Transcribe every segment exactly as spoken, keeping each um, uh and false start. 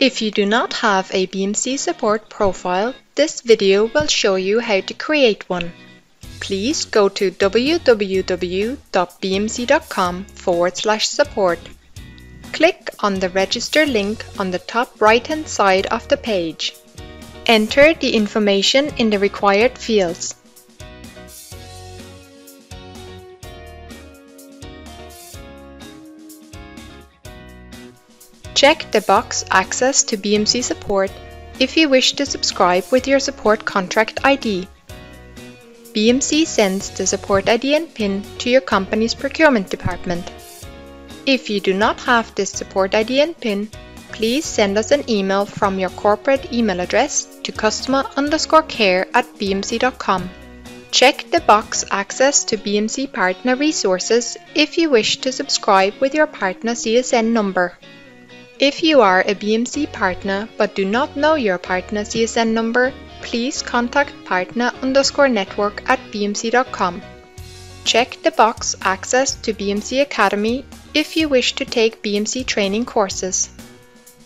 If you do not have a B M C support profile, this video will show you how to create one. Please go to www.bmc.com forward slash support. Click on the register link on the top right hand side of the page. Enter the information in the required fields. Check the box Access to B M C Support if you wish to subscribe with your support contract I D. B M C sends the support I D and PIN to your company's procurement department. If you do not have this support I D and PIN, please send us an email from your corporate email address to customer underscore care at bmc.com. Check the box Access to B M C Partner Resources if you wish to subscribe with your partner C S N number. If you are a B M C partner but do not know your partner C S N number, please contact partner underscore network at bmc.com. Check the box Access to B M C Academy if you wish to take B M C training courses.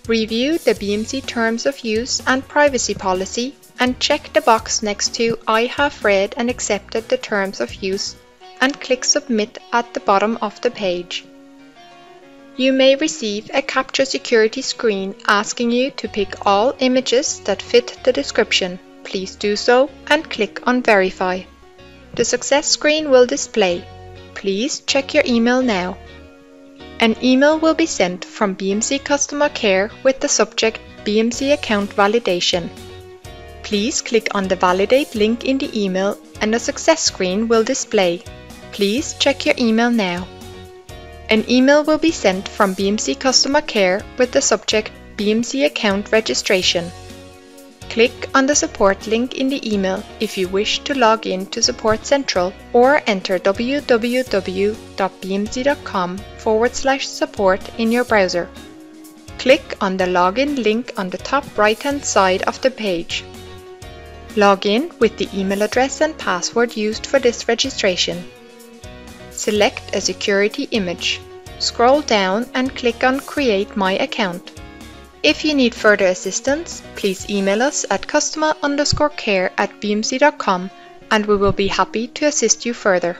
Review the B M C Terms of Use and Privacy Policy and check the box next to I have read and accepted the Terms of Use and click Submit at the bottom of the page. You may receive a Capture Security screen asking you to pick all images that fit the description. Please do so and click on Verify. The success screen will display. Please check your email now. An email will be sent from B M C Customer Care with the subject B M C Account Validation. Please click on the Validate link in the email and a success screen will display. Please check your email now. An email will be sent from B M C Customer Care with the subject B M C Account Registration. Click on the support link in the email if you wish to log in to Support Central or enter www.bmc.com forward slash support in your browser. Click on the login link on the top right hand side of the page. Log in with the email address and password used for this registration. Select a security image. Scroll down and click on Create My Account. If you need further assistance, please email us at customer underscore care at bmc.com and we will be happy to assist you further.